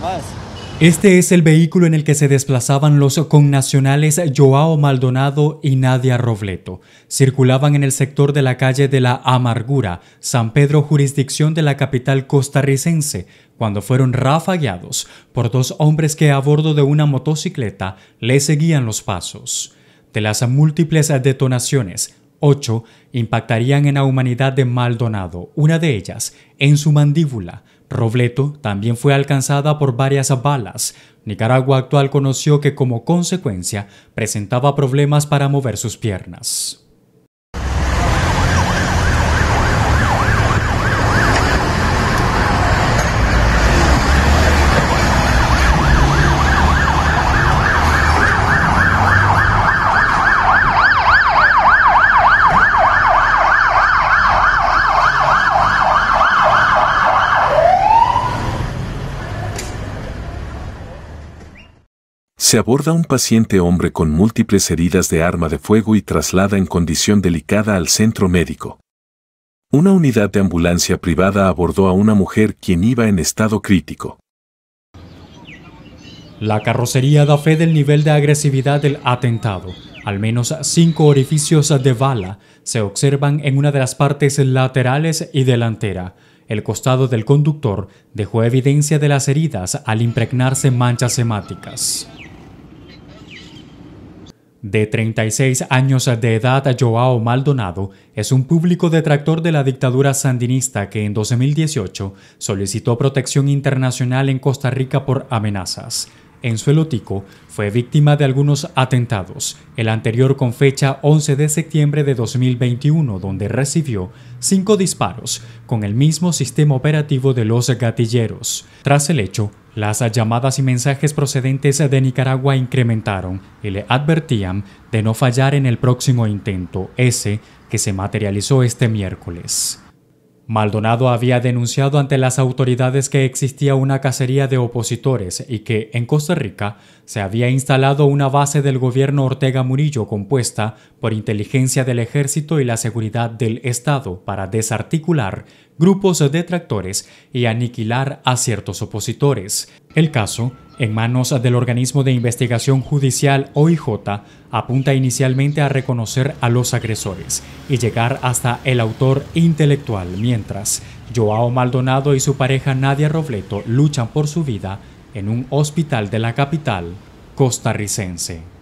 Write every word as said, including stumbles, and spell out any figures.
más. Este es el vehículo en el que se desplazaban los connacionales Joao Maldonado y Nadia Robleto. Circulaban en el sector de la calle de la Amargura, San Pedro, jurisdicción de la capital costarricense, cuando fueron rafagueados por dos hombres que a bordo de una motocicleta les seguían los pasos. De las múltiples detonaciones, ocho impactarían en la humanidad de Maldonado, una de ellas en su mandíbula. Robleto también fue alcanzada por varias balas. Nicaragua Actual conoció que como consecuencia presentaba problemas para mover sus piernas. Se aborda un paciente hombre con múltiples heridas de arma de fuego y traslada en condición delicada al centro médico. Una unidad de ambulancia privada abordó a una mujer quien iba en estado crítico. La carrocería da fe del nivel de agresividad del atentado. Al menos cinco orificios de bala se observan en una de las partes laterales y delantera. El costado del conductor dejó evidencia de las heridas al impregnarse manchas hemáticas. De treinta y seis años de edad, Joao Maldonado es un público detractor de la dictadura sandinista que en dos mil dieciocho solicitó protección internacional en Costa Rica por amenazas. En suelo tico fue víctima de algunos atentados, el anterior con fecha once de septiembre de dos mil veintiuno, donde recibió cinco disparos con el mismo sistema operativo de los gatilleros. Tras el hecho, las llamadas y mensajes procedentes de Nicaragua incrementaron y le advertían de no fallar en el próximo intento, ese que se materializó este miércoles. Maldonado había denunciado ante las autoridades que existía una cacería de opositores y que, en Costa Rica, se había instalado una base del gobierno Ortega Murillo compuesta por inteligencia del ejército y la seguridad del Estado para desarticular grupos detractores y aniquilar a ciertos opositores. El caso, en manos del organismo de investigación judicial O I J, apunta inicialmente a reconocer a los agresores y llegar hasta el autor intelectual, mientras Joao Maldonado y su pareja Nadia Robleto luchan por su vida en un hospital de la capital costarricense.